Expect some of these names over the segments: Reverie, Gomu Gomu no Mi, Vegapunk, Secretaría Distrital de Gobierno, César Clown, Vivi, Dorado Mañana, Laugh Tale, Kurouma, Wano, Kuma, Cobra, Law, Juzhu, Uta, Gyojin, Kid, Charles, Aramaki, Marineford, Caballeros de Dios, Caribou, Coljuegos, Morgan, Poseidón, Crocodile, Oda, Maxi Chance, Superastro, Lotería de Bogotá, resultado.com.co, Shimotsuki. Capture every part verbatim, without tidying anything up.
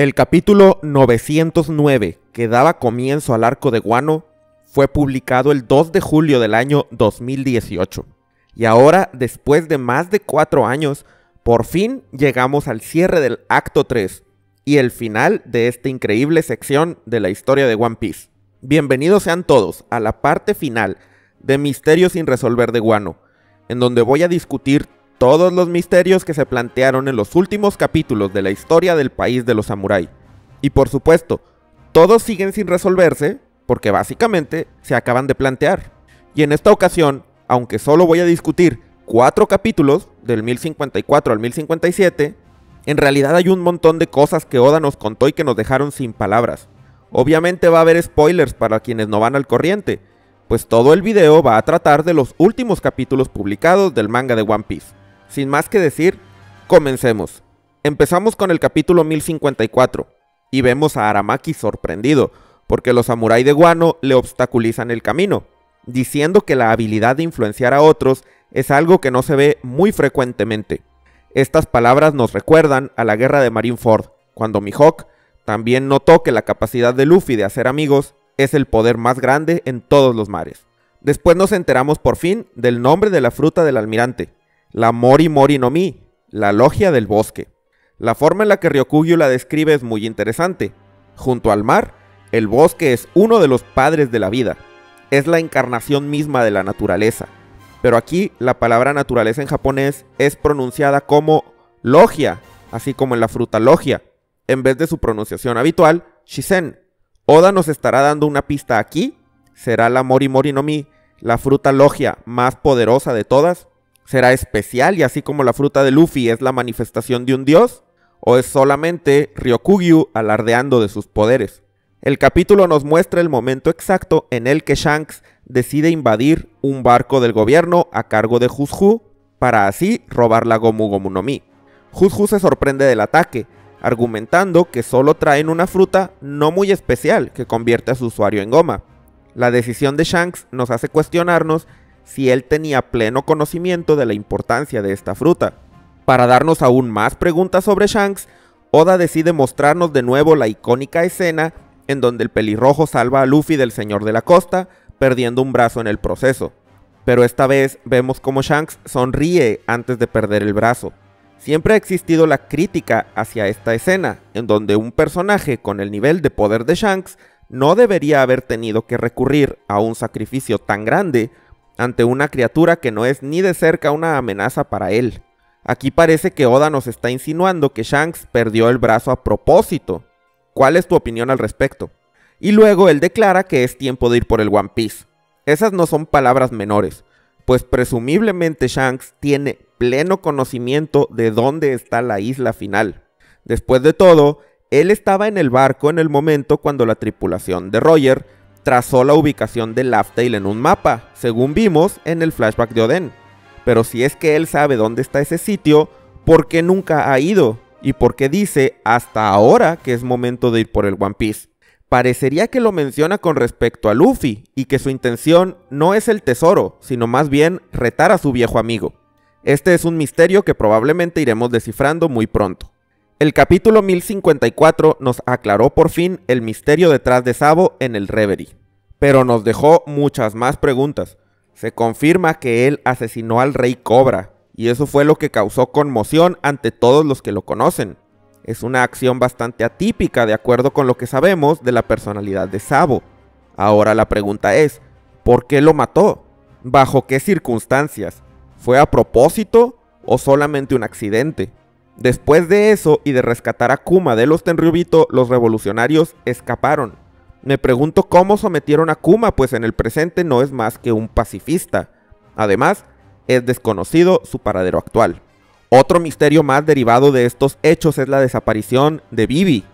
El capítulo novecientos nueve, que daba comienzo al arco de Wano, fue publicado el dos de julio del año dos mil dieciocho. Y ahora, después de más de cuatro años, por fin llegamos al cierre del acto tres y el final de esta increíble sección de la historia de One Piece. Bienvenidos sean todos a la parte final de Misterios sin resolver de Wano, en donde voy a discutir todos los misterios que se plantearon en los últimos capítulos de la historia del país de los samuráis. Y por supuesto, todos siguen sin resolverse porque básicamente se acaban de plantear. Y en esta ocasión, aunque solo voy a discutir cuatro capítulos, del mil cincuenta y cuatro al mil cincuenta y siete, en realidad hay un montón de cosas que Oda nos contó y que nos dejaron sin palabras. Obviamente va a haber spoilers para quienes no van al corriente, pues todo el video va a tratar de los últimos capítulos publicados del manga de One Piece. Sin más que decir, comencemos. Empezamos con el capítulo mil cincuenta y cuatro, y vemos a Aramaki sorprendido, porque los samuráis de Wano le obstaculizan el camino, diciendo que la habilidad de influenciar a otros es algo que no se ve muy frecuentemente. Estas palabras nos recuerdan a la guerra de Marineford, cuando Mihawk también notó que la capacidad de Luffy de hacer amigos es el poder más grande en todos los mares. Después nos enteramos por fin del nombre de la fruta del almirante, la Mori Mori no Mi, la logia del bosque. La forma en la que Ryokugyu la describe es muy interesante. Junto al mar, el bosque es uno de los padres de la vida. Es la encarnación misma de la naturaleza. Pero aquí la palabra naturaleza en japonés es pronunciada como logia, así como en la fruta logia, en vez de su pronunciación habitual, shisen. Oda nos estará dando una pista aquí. ¿Será la Mori Mori no Mi la fruta logia más poderosa de todas? ¿Será especial y así como la fruta de Luffy es la manifestación de un dios? ¿O es solamente Ryokugyu alardeando de sus poderes? El capítulo nos muestra el momento exacto en el que Shanks decide invadir un barco del gobierno a cargo de Juzhu para así robar la Gomu Gomu no Mi. Juzhu se sorprende del ataque, argumentando que solo traen una fruta no muy especial que convierte a su usuario en goma. La decisión de Shanks nos hace cuestionarnos si él tenía pleno conocimiento de la importancia de esta fruta. Para darnos aún más preguntas sobre Shanks, Oda decide mostrarnos de nuevo la icónica escena en donde el pelirrojo salva a Luffy del Señor de la Costa, perdiendo un brazo en el proceso. Pero esta vez vemos como Shanks sonríe antes de perder el brazo. Siempre ha existido la crítica hacia esta escena, en donde un personaje con el nivel de poder de Shanks no debería haber tenido que recurrir a un sacrificio tan grande ante una criatura que no es ni de cerca una amenaza para él. Aquí parece que Oda nos está insinuando que Shanks perdió el brazo a propósito. ¿Cuál es tu opinión al respecto? Y luego él declara que es tiempo de ir por el One Piece. Esas no son palabras menores, pues presumiblemente Shanks tiene pleno conocimiento de dónde está la isla final. Después de todo, él estaba en el barco en el momento cuando la tripulación de Roger trazó la ubicación de Laugh Tale en un mapa, según vimos en el flashback de Oden. Pero si es que él sabe dónde está ese sitio, ¿por qué nunca ha ido? ¿Y por qué dice hasta ahora que es momento de ir por el One Piece? Parecería que lo menciona con respecto a Luffy y que su intención no es el tesoro, sino más bien retar a su viejo amigo. Este es un misterio que probablemente iremos descifrando muy pronto. El capítulo mil cincuenta y cuatro nos aclaró por fin el misterio detrás de Sabo en el Reverie, pero nos dejó muchas más preguntas. Se confirma que él asesinó al rey Cobra, y eso fue lo que causó conmoción ante todos los que lo conocen. Es una acción bastante atípica de acuerdo con lo que sabemos de la personalidad de Sabo. Ahora la pregunta es, ¿por qué lo mató? ¿Bajo qué circunstancias? ¿Fue a propósito o solamente un accidente? Después de eso y de rescatar a Kuma de los Tenryubito, los revolucionarios escaparon. Me pregunto cómo sometieron a Kuma, pues en el presente no es más que un pacifista. Además, es desconocido su paradero actual. Otro misterio más derivado de estos hechos es la desaparición de Vivi.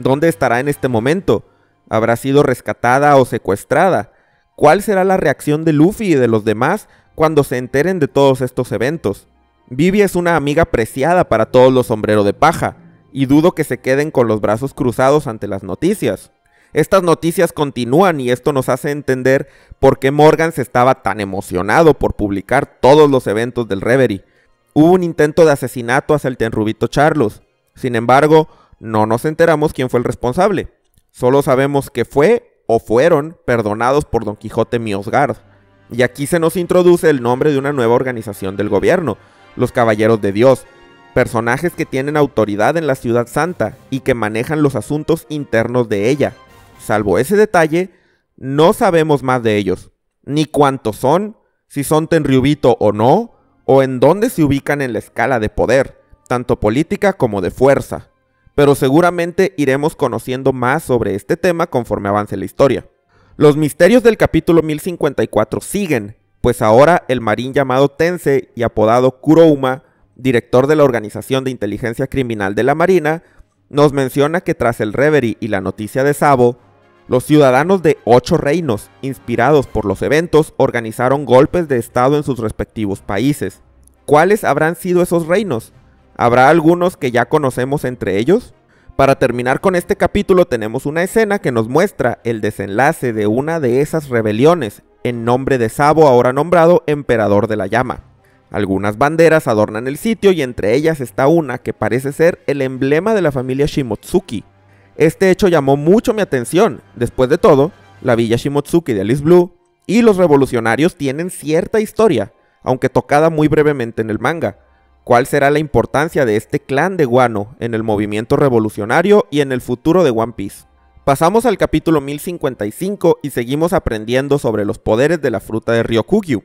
¿Dónde estará en este momento? ¿Habrá sido rescatada o secuestrada? ¿Cuál será la reacción de Luffy y de los demás cuando se enteren de todos estos eventos? Vivi es una amiga preciada para todos los sombreros de paja, y dudo que se queden con los brazos cruzados ante las noticias. Estas noticias continúan y esto nos hace entender por qué Morgan se estaba tan emocionado por publicar todos los eventos del Reverie. Hubo un intento de asesinato hacia el Tenryubito Charles. Sin embargo, No nos enteramos quién fue el responsable. Solo sabemos que fue o fueron perdonados por Don Quijote Miosgard. Y aquí se nos introduce el nombre de una nueva organización del gobierno, los Caballeros de Dios, personajes que tienen autoridad en la Ciudad Santa y que manejan los asuntos internos de ella. Salvo ese detalle, no sabemos más de ellos, ni cuántos son, si son Tenryubito o no, o en dónde se ubican en la escala de poder, tanto política como de fuerza. Pero seguramente iremos conociendo más sobre este tema conforme avance la historia. Los misterios del capítulo mil cincuenta y cuatro siguen, pues ahora el marín llamado Tensei y apodado Kurouma, director de la Organización de Inteligencia Criminal de la Marina, nos menciona que tras el Reverie y la noticia de Sabo, los ciudadanos de ocho reinos, inspirados por los eventos, organizaron golpes de estado en sus respectivos países. ¿Cuáles habrán sido esos reinos? ¿Habrá algunos que ya conocemos entre ellos? Para terminar con este capítulo tenemos una escena que nos muestra el desenlace de una de esas rebeliones, en nombre de Sabo, ahora nombrado Emperador de la Llama. Algunas banderas adornan el sitio y entre ellas está una que parece ser el emblema de la familia Shimotsuki. Este hecho llamó mucho mi atención. Después de todo, la villa Shimotsuki de Alice Blue y los revolucionarios tienen cierta historia, aunque tocada muy brevemente en el manga. ¿Cuál será la importancia de este clan de Wano en el movimiento revolucionario y en el futuro de One Piece? Pasamos al capítulo mil cincuenta y cinco y seguimos aprendiendo sobre los poderes de la fruta de Ryokugyu.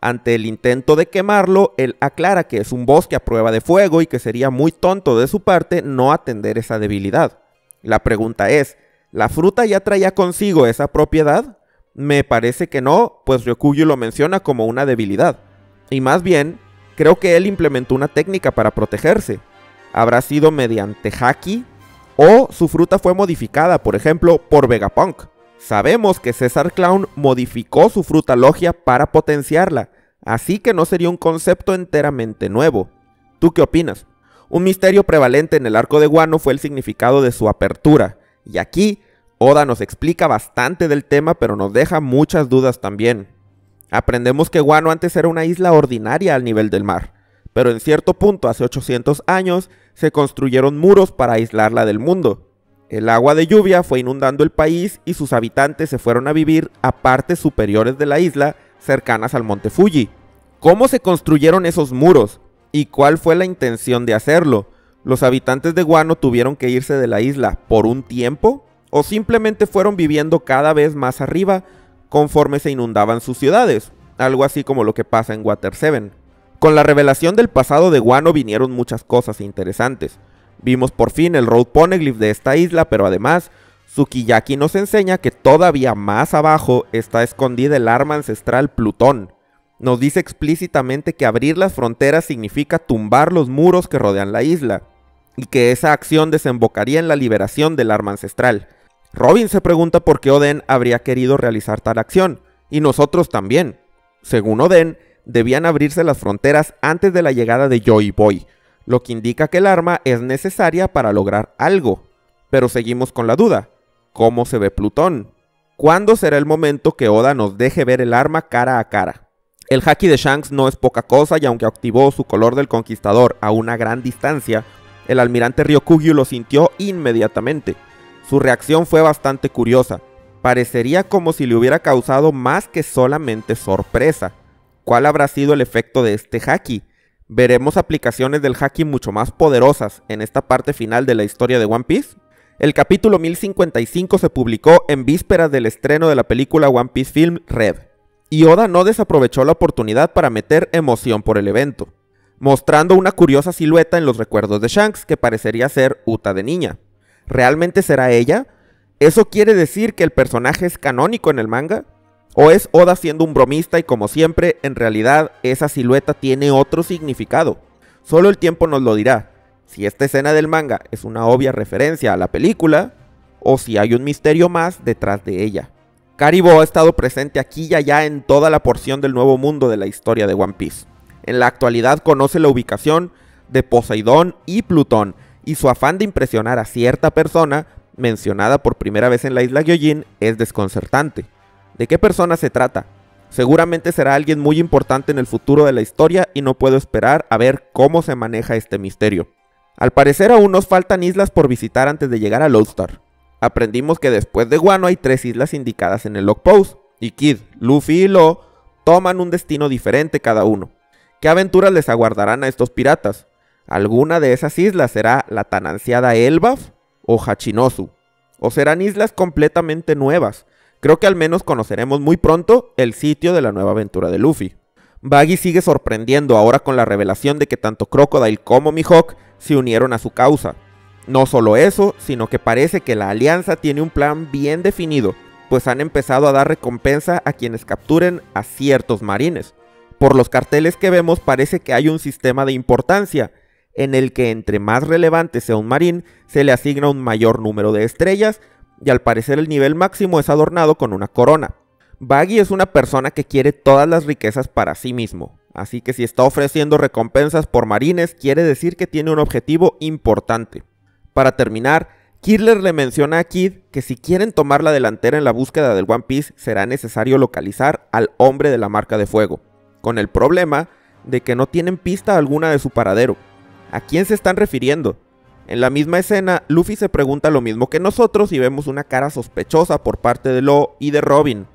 Ante el intento de quemarlo, él aclara que es un bosque a prueba de fuego y que sería muy tonto de su parte no atender esa debilidad. La pregunta es, ¿la fruta ya traía consigo esa propiedad? Me parece que no, pues Ryokugyu lo menciona como una debilidad. Y más bien, creo que él implementó una técnica para protegerse. ¿Habrá sido mediante haki? ¿O su fruta fue modificada, por ejemplo, por Vegapunk? Sabemos que César Clown modificó su fruta logia para potenciarla, así que no sería un concepto enteramente nuevo. ¿Tú qué opinas? Un misterio prevalente en el arco de Wano fue el significado de su apertura, y aquí Oda nos explica bastante del tema, pero nos deja muchas dudas también. Aprendemos que Wano antes era una isla ordinaria al nivel del mar, pero en cierto punto hace ochocientos años se construyeron muros para aislarla del mundo. El agua de lluvia fue inundando el país y sus habitantes se fueron a vivir a partes superiores de la isla, cercanas al monte Fuji. ¿Cómo se construyeron esos muros? ¿Y cuál fue la intención de hacerlo? ¿Los habitantes de Wano tuvieron que irse de la isla por un tiempo? ¿O simplemente fueron viviendo cada vez más arriba conforme se inundaban sus ciudades? Algo así como lo que pasa en Water siete. Con la revelación del pasado de Wano vinieron muchas cosas interesantes. Vimos por fin el Road Poneglyph de esta isla, pero además, Tsukiyaki nos enseña que todavía más abajo está escondida el arma ancestral Plutón. Nos dice explícitamente que abrir las fronteras significa tumbar los muros que rodean la isla, y que esa acción desembocaría en la liberación del arma ancestral. Robin se pregunta por qué Oden habría querido realizar tal acción, y nosotros también. Según Oden, debían abrirse las fronteras antes de la llegada de Joy Boy, lo que indica que el arma es necesaria para lograr algo. Pero seguimos con la duda, ¿cómo se ve Plutón? ¿Cuándo será el momento que Oda nos deje ver el arma cara a cara? El haki de Shanks no es poca cosa y aunque activó su color del conquistador a una gran distancia, el almirante Ryokugyu lo sintió inmediatamente. Su reacción fue bastante curiosa, parecería como si le hubiera causado más que solamente sorpresa. ¿Cuál habrá sido el efecto de este haki? ¿Veremos aplicaciones del haki mucho más poderosas en esta parte final de la historia de One Piece? El capítulo mil cincuenta y cinco se publicó en vísperas del estreno de la película One Piece Film Red. Y Oda no desaprovechó la oportunidad para meter emoción por el evento, mostrando una curiosa silueta en los recuerdos de Shanks que parecería ser Uta de niña. ¿Realmente será ella? ¿Eso quiere decir que el personaje es canónico en el manga? ¿O es Oda siendo un bromista y como siempre, en realidad esa silueta tiene otro significado? Solo el tiempo nos lo dirá, si esta escena del manga es una obvia referencia a la película, o si hay un misterio más detrás de ella. Caribou ha estado presente aquí y allá en toda la porción del nuevo mundo de la historia de One Piece. En la actualidad conoce la ubicación de Poseidón y Plutón, y su afán de impresionar a cierta persona, mencionada por primera vez en la isla Gyojin, es desconcertante. ¿De qué persona se trata? Seguramente será alguien muy importante en el futuro de la historia y no puedo esperar a ver cómo se maneja este misterio. Al parecer aún nos faltan islas por visitar antes de llegar a Lodestar. Aprendimos que después de Wano hay tres islas indicadas en el log post, y Kid, Luffy y Law toman un destino diferente cada uno. ¿Qué aventuras les aguardarán a estos piratas? ¿Alguna de esas islas será la tan ansiada Elbaf o Hachinosu? ¿O serán islas completamente nuevas? Creo que al menos conoceremos muy pronto el sitio de la nueva aventura de Luffy. Buggy sigue sorprendiendo ahora con la revelación de que tanto Crocodile como Mihawk se unieron a su causa. No solo eso, sino que parece que la alianza tiene un plan bien definido, pues han empezado a dar recompensa a quienes capturen a ciertos marines. Por los carteles que vemos parece que hay un sistema de importancia, en el que entre más relevante sea un marín, se le asigna un mayor número de estrellas, y al parecer el nivel máximo es adornado con una corona. Buggy es una persona que quiere todas las riquezas para sí mismo, así que si está ofreciendo recompensas por marines, quiere decir que tiene un objetivo importante. Para terminar, Kirler le menciona a Kid que si quieren tomar la delantera en la búsqueda del One Piece, será necesario localizar al hombre de la marca de fuego, con el problema de que no tienen pista alguna de su paradero. ¿A quién se están refiriendo? En la misma escena, Luffy se pregunta lo mismo que nosotros y vemos una cara sospechosa por parte de Law y de Robin.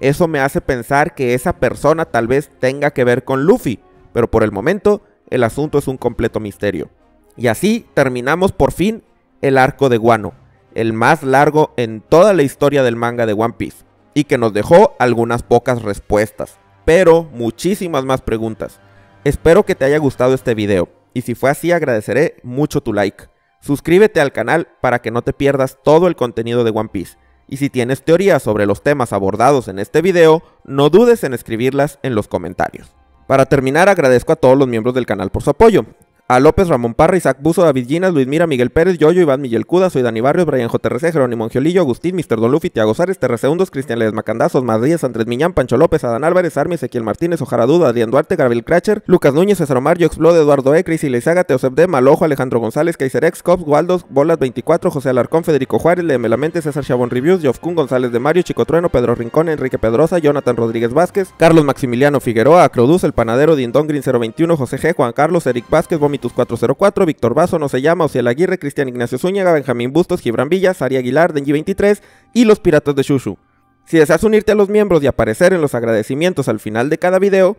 Eso me hace pensar que esa persona tal vez tenga que ver con Luffy, pero por el momento, el asunto es un completo misterio. Y así terminamos por fin el arco de Wano, el más largo en toda la historia del manga de One Piece, y que nos dejó algunas pocas respuestas, pero muchísimas más preguntas. Espero que te haya gustado este video, y si fue así agradeceré mucho tu like. Suscríbete al canal para que no te pierdas todo el contenido de One Piece, y si tienes teorías sobre los temas abordados en este video, no dudes en escribirlas en los comentarios. Para terminar, agradezco a todos los miembros del canal por su apoyo. A López, Ramón Parra, Isaac Buzo, David Ginas, Luis Mira, Miguel Pérez, Yoyo, Iván Miguel Cuda, Soy Dani Barrios, Brian J R C, Jerónimo Angiolillo, Agustín, mister Don Luffy, Tiago Sares, T R C Undos, Cristian Ledesma Candazos, Madrías, Andrés Miñán, Pancho López, Adán Álvarez, Armi, Ezequiel Martínez, Ojara Duda, Adrián Duarte, Gabriel Cracher, Lucas Núñez, César Omar, Yo Explode, Eduardo E, Cris Ileizaga, Teosef D, Malojo, Alejandro González, Kaiserex, Cops, Waldos, Bolas veinticuatro, José Alarcón, Federico Juárez, L M Lamente, César Chabón Reviews, Jofkun González de Mario, Chico Trueno, Pedro Rincón, Enrique Pedrosa, Jonathan Rodríguez Vázquez, Carlos Maximiliano Figueroa, Acroduz, El Panadero, Dindon Green cero veintiuno, José G, Juan Carlos, Eric Vázquez, cuatrocientos cuatro, Víctor Basso, No Se Llama, Ociel Aguirre, Cristian Ignacio Zúñiga, Benjamín Bustos, Gibran Villa, Sari Aguilar, Denji veintitrés y los Piratas de Shushu. Si deseas unirte a los miembros y aparecer en los agradecimientos al final de cada video,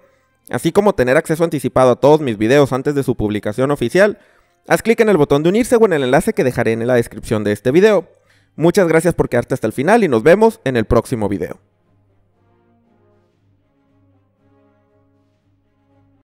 así como tener acceso anticipado a todos mis videos antes de su publicación oficial, haz clic en el botón de unirse o en el enlace que dejaré en la descripción de este video. Muchas gracias por quedarte hasta el final y nos vemos en el próximo video.